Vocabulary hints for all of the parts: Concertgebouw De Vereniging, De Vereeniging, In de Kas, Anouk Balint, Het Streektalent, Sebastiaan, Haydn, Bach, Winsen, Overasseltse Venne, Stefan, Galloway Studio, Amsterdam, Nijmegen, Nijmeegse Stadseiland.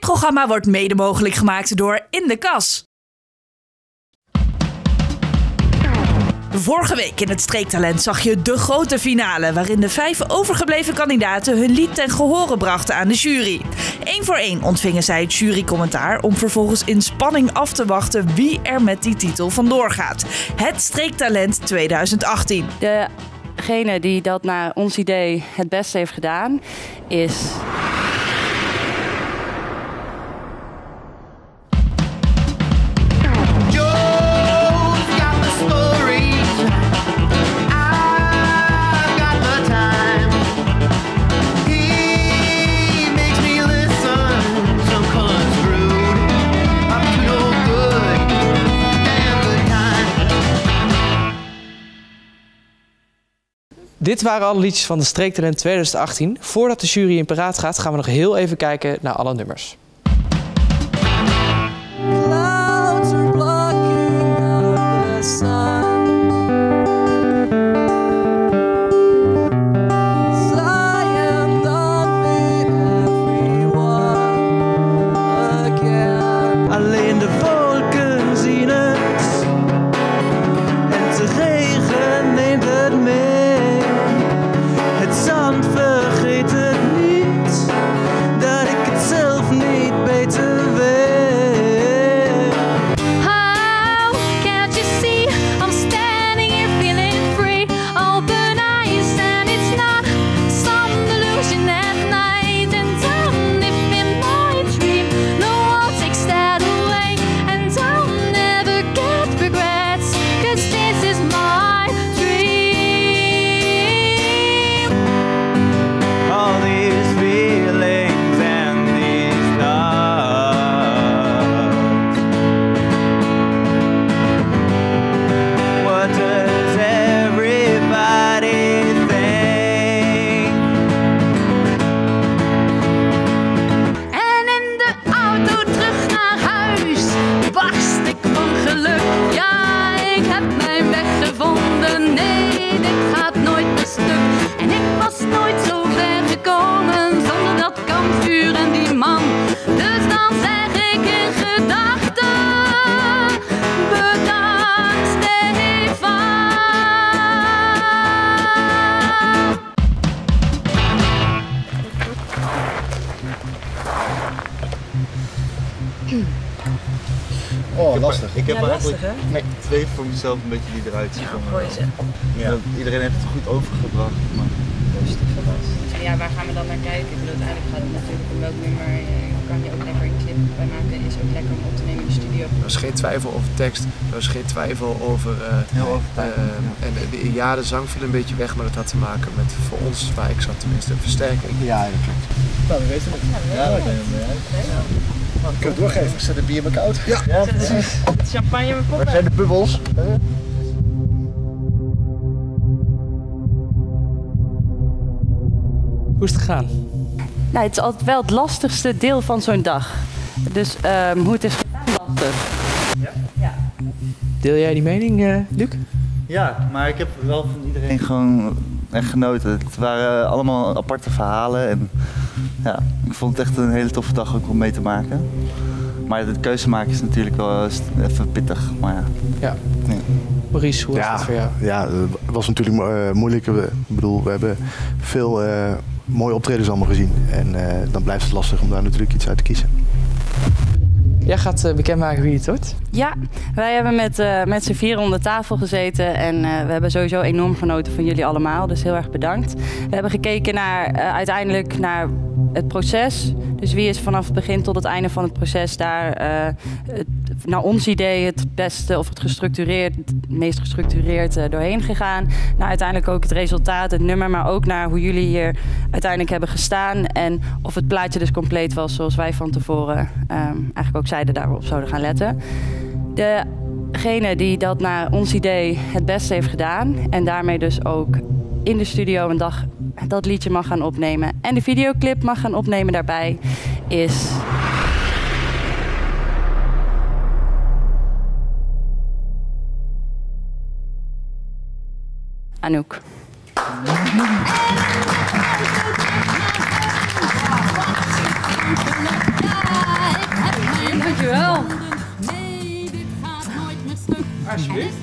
Dit programma wordt mede mogelijk gemaakt door In de Kas. Vorige week in Het Streektalent zag je de grote finale, waarin de 5 overgebleven kandidaten hun lied ten gehore brachten aan de jury. 1 voor 1 ontvingen zij het jurycommentaar om vervolgens in spanning af te wachten wie er met die titel vandoor gaat. Het Streektalent 2018. Degene die dat naar ons idee het beste heeft gedaan is... Dit waren alle liedjes van de Streektalent 2018. Voordat de jury in paraat gaat, gaan we nog heel even kijken naar alle nummers. Ik heb voor mezelf een beetje die eruit zien komen. Ja. Iedereen heeft het goed overgebracht. Maar... positief verrast. Ja, waar gaan we dan naar kijken? Ik bedoel, uiteindelijk gaat het natuurlijk om welk nummer. Je kan hier ook lekker een clip bij maken. Is ook lekker om op te nemen in de studio. Er was geen twijfel over tekst. Er was geen twijfel over... heel overtuigend. Ja, de zang viel een beetje weg, maar dat had te maken met, voor ons, waar ik zat tenminste, een versterking. Ja, dat klopt. Nou, we weten het. Ja, dat ben je. Ik kan het doorgeven, ik zet de bier maar koud. Ja, ja, precies. Champagne in mijn poppen. Waar zijn de bubbels? Hoe is het gegaan? Nou, het is altijd wel het lastigste deel van zo'n dag. Dus hoe het is gedaan, lastig. Ja? Ja. Deel jij die mening, Luc? Ja, maar ik heb wel van iedereen gewoon echt genoten. Het waren allemaal aparte verhalen. En... ja, ik vond het echt een hele toffe dag ook om mee te maken. Maar de keuze maken is natuurlijk wel even pittig. Maar ja. Ja. Ja. Maurice, hoe was het voor jou? Ja, het was natuurlijk moeilijk. Ik bedoel, we hebben veel mooie optredens allemaal gezien. En dan blijft het lastig om daar natuurlijk iets uit te kiezen. Jij gaat bekendmaken wie het wordt? Ja, wij hebben met z'n 4 om de tafel gezeten en we hebben sowieso enorm genoten van jullie allemaal, dus heel erg bedankt. We hebben gekeken naar, uiteindelijk naar het proces, dus wie is vanaf het begin tot het einde van het proces daar naar ons idee het beste of het meest gestructureerd doorheen gegaan. Naar uiteindelijk ook het resultaat, het nummer, maar ook naar hoe jullie hier uiteindelijk hebben gestaan en of het plaatje dus compleet was zoals wij van tevoren eigenlijk ook zeiden daarop zouden gaan letten. Degene die dat naar ons idee het beste heeft gedaan en daarmee dus ook in de studio een dag dat liedje mag gaan opnemen en de videoclip mag gaan opnemen daarbij is... Anouk. Alsjeblieft.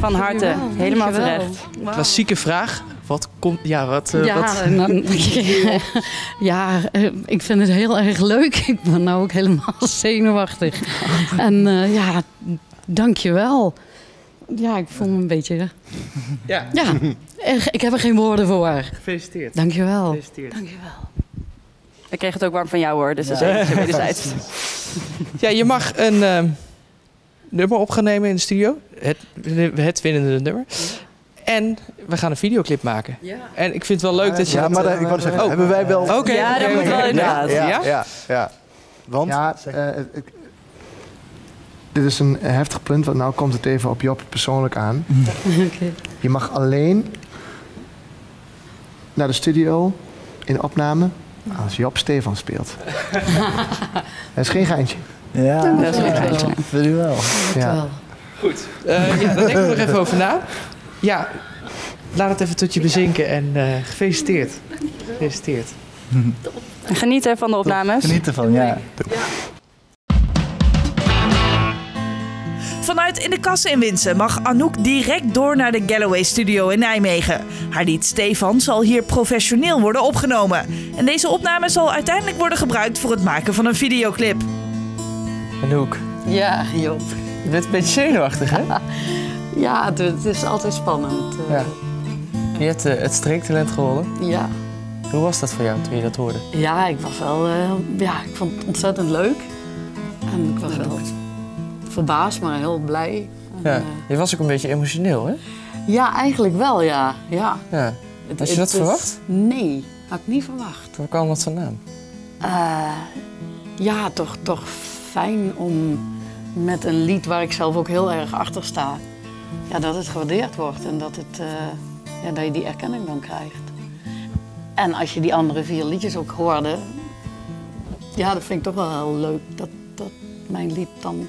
Van harte, helemaal terecht. Wow. Klassieke vraag. Wat komt... Ja, wat... ja, ik vind het heel erg leuk. Ik ben nou ook helemaal zenuwachtig. En ja, dankjewel. Ja, ik voel me een beetje... Ja. Ja, ik heb er geen woorden voor. Gefeliciteerd. Dankjewel. Gefeliciteerd. Dankjewel. Ik kreeg het ook warm van jou hoor, dus ja. Dat is wederzijds. Ja, je mag een nummer op gaan nemen in de studio. Het winnende nummer. En we gaan een videoclip maken. Ja. En ik vind het wel leuk dat je... Ja, maar ik wou zeggen, hebben wij wel... Okay. Ja, dat moet wel inderdaad. Ja. Want... Ja, dit is een heftig punt, want nu komt het even op Job persoonlijk aan. Okay. Je mag alleen naar de studio in opname als Job Stefan speelt. Dat is geen geintje. Ja, dat is geen geintje. Dat wil je wel. Ja. Goed. Ja, daar denk ik nog even over na. Ja, laat het even tot je bezinken en gefeliciteerd. Gefeliciteerd. Geniet van de opnames. Geniet ervan, ja. Vanuit In de Kas in Winsen mag Anouk direct door naar de Galloway Studio in Nijmegen. Haar lied Stefan zal hier professioneel worden opgenomen. En deze opname zal uiteindelijk worden gebruikt voor het maken van een videoclip. Anouk. Ja, Job. Je bent een beetje zenuwachtig, hè? Ja, het is altijd spannend. Ja. Je hebt Het Streektalent gewonnen. Ja. Hoe was dat voor jou toen je dat hoorde? Ja, ik was wel... ik vond het ontzettend leuk. En ik was wel verbaasd, maar heel blij. Ja. Je was ook een beetje emotioneel, hè? Ja, eigenlijk wel, ja. Had je dat verwacht? Nee, had ik niet verwacht. Hoe kwam dat vandaan? Ja, toch fijn om met een lied waar ik zelf ook heel erg achter sta... Ja, dat het gewaardeerd wordt en dat, dat je die erkenning dan krijgt. En als je die andere 4 liedjes ook hoorde... Ja, dat vind ik toch wel heel leuk dat mijn lied dan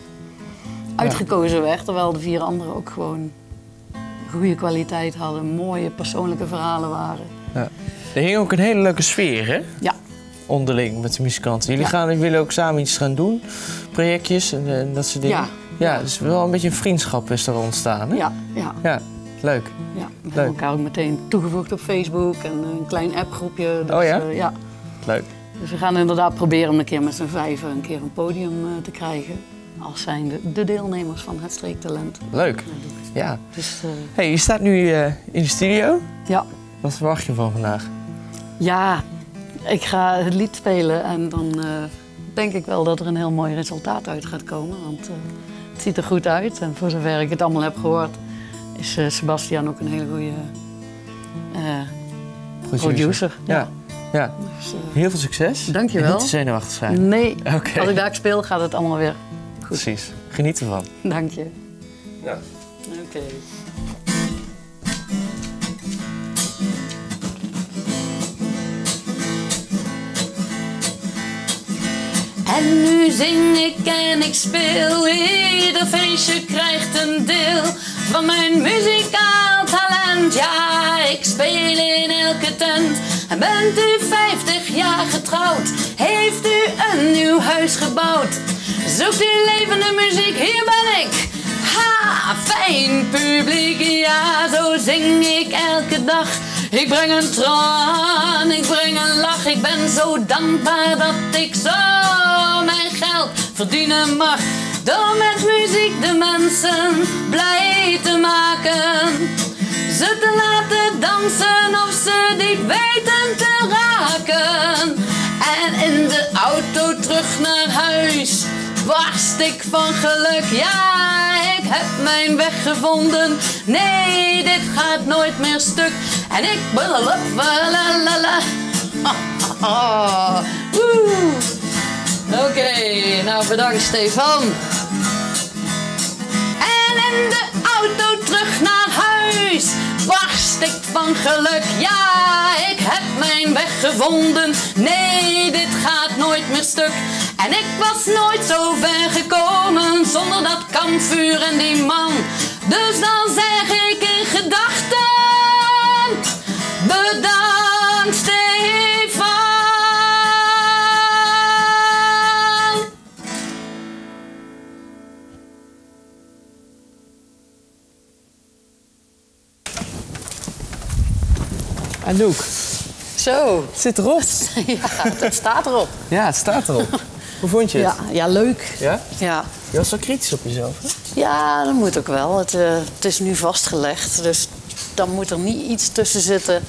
uitgekozen werd. Terwijl de 4 anderen ook gewoon goede kwaliteit hadden, mooie persoonlijke verhalen waren. Ja. Er hing ook een hele leuke sfeer, hè? Ja. Onderling met de muzikanten. Jullie willen ook samen iets gaan doen, projectjes en dat soort dingen. Ja. Ja, dus wel een beetje een vriendschap is er ontstaan, hè? Ja. Leuk. Ja, we hebben elkaar ook meteen toegevoegd op Facebook en een klein appgroepje. Dus, ja. Leuk. Dus we gaan inderdaad proberen om een keer met z'n 5 een keer een podium te krijgen. Als zijnde de deelnemers van Het Streektalent. Leuk. Ja. Dus, hey, je staat nu in de studio. Ja. Wat verwacht je van vandaag? Ja, ik ga het lied spelen en dan denk ik wel dat er een heel mooi resultaat uit gaat komen. Want, het ziet er goed uit en voor zover ik het allemaal heb gehoord is Sebastiaan ook een hele goede producer. Ja. Dus, heel veel succes. Dank je wel. Niet te zenuwachtig zijn. Nee, als ik daar speel gaat het allemaal weer goed. Precies, geniet ervan. Dank je. Ja. Oké. En nu zing ik en ik speel, ieder feestje krijgt een deel van mijn muzikaal talent. Ja, ik speel in elke tent. En bent u 50 jaar getrouwd, heeft u een nieuw huis gebouwd, zoekt u levende muziek, hier ben ik. Ha, fijn publiek, ja, zo zing ik elke dag. Ik breng een traan, ik breng een lach. Ik ben zo dankbaar dat ik zo mijn geld verdienen mag. Door met muziek de mensen blij te maken. Ze te laten dansen of ze diep weten te raken. En in de auto terug naar huis barst ik van geluk. Ja, ik heb mijn weg gevonden. Nee, dit gaat nooit meer stuk. En ik blablabla. Oké, nou bedankt Stefan. En in de auto terug naar huis barst ik van geluk. Ja, ik heb mijn weg gevonden. Nee, dit gaat nooit meer stuk. En ik was nooit zo ver gekomen zonder dat kampvuur en die man. Dus dan zeg ik in gedachten: bedankt Stefan. Anouk. Zo. Het zit erop. Ja, het staat erop. Ja, het staat erop. Hoe vond je het? Ja, ja, leuk. Ja? Ja. Je was wel kritisch op jezelf, hè? Ja, dat moet ook wel. Het is nu vastgelegd, dus dan moet er niet iets tussen zitten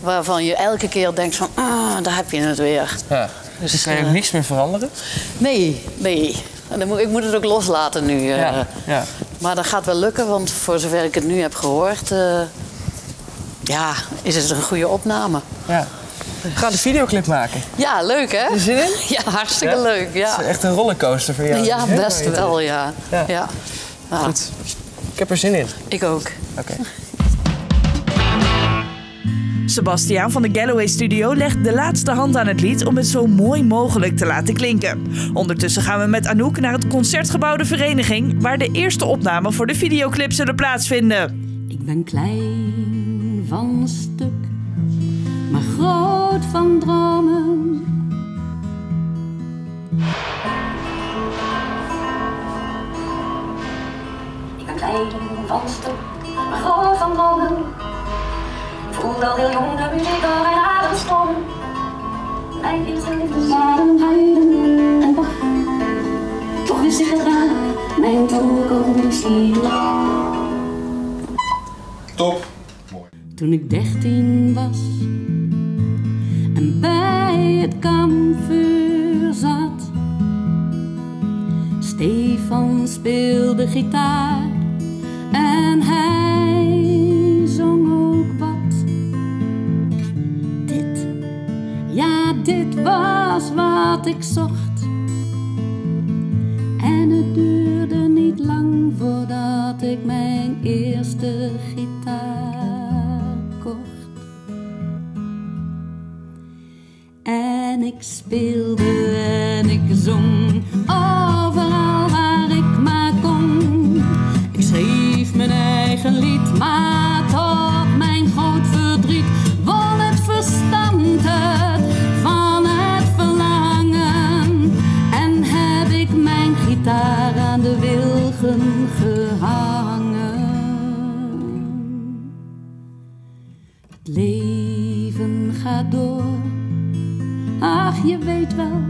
waarvan je elke keer denkt van, ah, daar heb je het weer. Ja. Dus kan je ook niks meer veranderen? Nee, nee. En dan ik moet het ook loslaten nu. Ja, ja. Maar dat gaat wel lukken, want voor zover ik het nu heb gehoord, ja, is het een goede opname. Ja. We gaan de videoclip maken. Ja, leuk hè? Heb je zin in? Ja, hartstikke leuk. Ja. Het is echt een rollercoaster voor jou. Ja, best wel, ja. Ja. Ja. Ja. Goed. Ik heb er zin in. Ik ook. Okay. Sebastiaan van de Galloway Studio legt de laatste hand aan het lied om het zo mooi mogelijk te laten klinken. Ondertussen gaan we met Anouk naar het Concertgebouw De Vereniging, waar de eerste opnamen voor de videoclip zullen plaatsvinden. Ik ben klein van stuk, maar groot van dromen. Ik ben klein van stuk, maar groot van dromen. Voel al heel jong de muziek door een ademstorm. Mijn eerste liefde waren Haydn en Bach. Toch wist ik het raar, mijn toekomst niet lang. Top! Mooi. Toen ik 13 was en bij het kampvuur zat, Stefan speelde gitaar en hij zong ook wat. Dit, ja, dit was wat ik zocht. En het duurde niet lang voordat ik mijn eerste gitaar kocht. En ik speelde en ik zong overal waar ik maar kon. Ik schreef mijn eigen lied, maar tot mijn groot verdriet won het verstand het van het verlangen. En heb ik mijn gitaar aan de wilgen gehangen. Het leven gaat door. Ach, je weet wel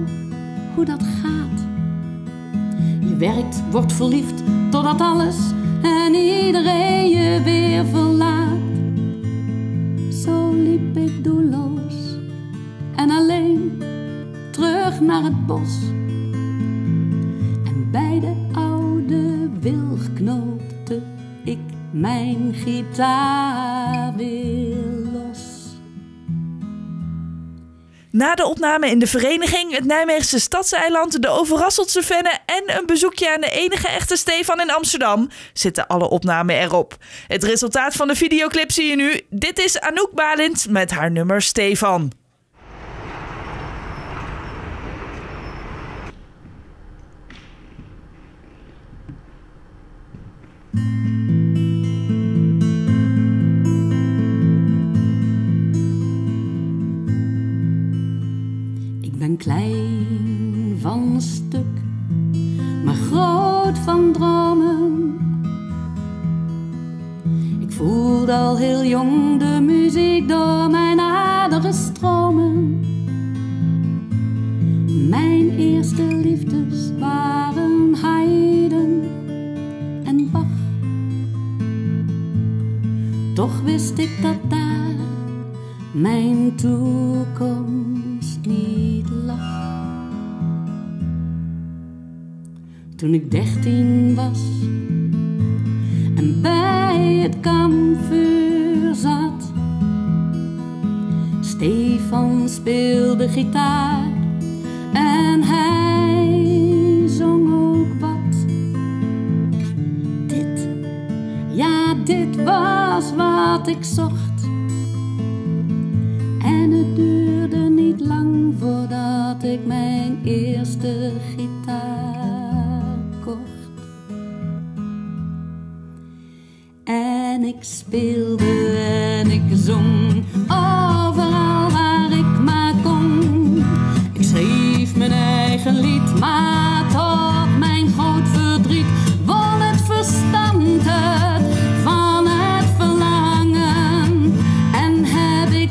hoe dat gaat. Je werkt, wordt verliefd, totdat alles en iedereen je weer verlaat. Zo liep ik doelloos en alleen terug naar het bos. En bij de oude wilg knoopte ik mijn gitaar weer. Na de opname in de vereniging, het Nijmeegse Stadseiland, de Overasseltse Venne en een bezoekje aan de enige echte Stefan in Amsterdam zitten alle opnamen erop. Het resultaat van de videoclip zie je nu. Dit is Anouk Balint met haar nummer Stefan. Klein van stuk, maar groot van dromen. Ik voelde al heel jong de muziek door mijn aderen stromen. Mijn eerste liefdes waren Haydn en Bach. Toch wist ik dat daar mijn toekomst niet lag. Toen ik 13 was en bij het kampvuur zat, Stefan speelde gitaar en hij zong ook wat. Dit, ja, dit was wat ik zocht. En het duurde niet lang voordat ik mijn eerste gitaar kocht. En ik speelde en ik zong overal waar ik maar kon. Ik schreef mijn eigen lied, maar tot mijn groot verdriet won het verstand het van het verlangen. En heb ik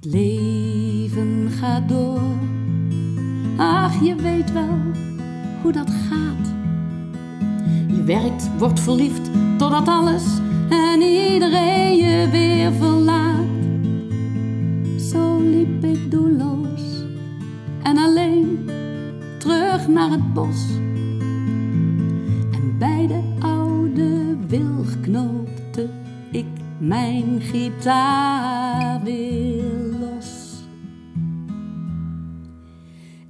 Het leven gaat door, ach je weet wel hoe dat gaat. Je werkt, wordt verliefd, totdat alles en iedereen je weer verlaat. Zo liep ik doelloos en alleen terug naar het bos. En bij de oude wilg knoopte ik mijn gitaar weer los.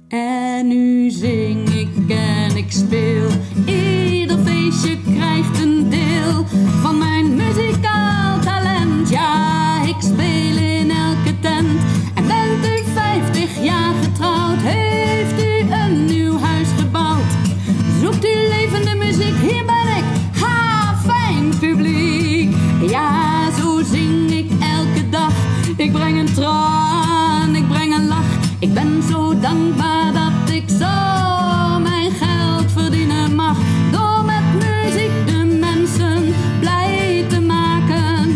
En nu zing ik en ik speel. Ieder feestje krijgt een deel van mijn muzikaal talent. Ja, ik speel in elke tent. En bent u 50 jaar getrouwd? Heeft u een nieuw huis gebouwd? Zoekt u levende muziek? Hier ben ik. Ha, fijn publiek. Ja. Zing ik elke dag, ik breng een traan, ik breng een lach. Ik ben zo dankbaar dat ik zo mijn geld verdienen mag. Door met muziek de mensen blij te maken.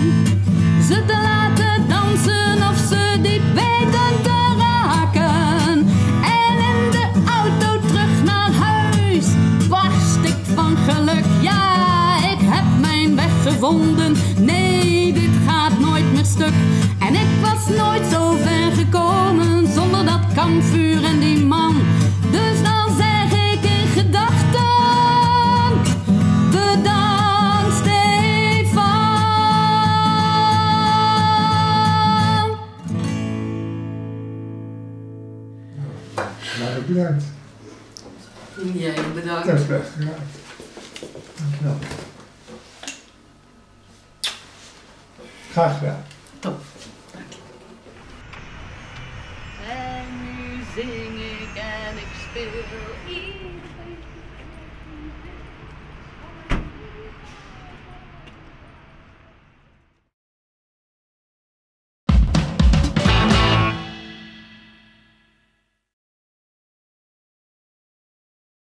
Ze te laten dansen of ze diep weten te raken. En in de auto terug naar huis, barst ik van geluk. Ja, ik heb mijn weg gevonden. En ik was nooit zo ver gekomen zonder dat kampvuur en die man. Dus dan zeg ik in gedachten: bedankt, Stefan. Nou, bedankt. Jij bedankt. Dat is best gedaan. Dankjewel. Graag gedaan. Top. En nu zing ik en ik speel iedereen.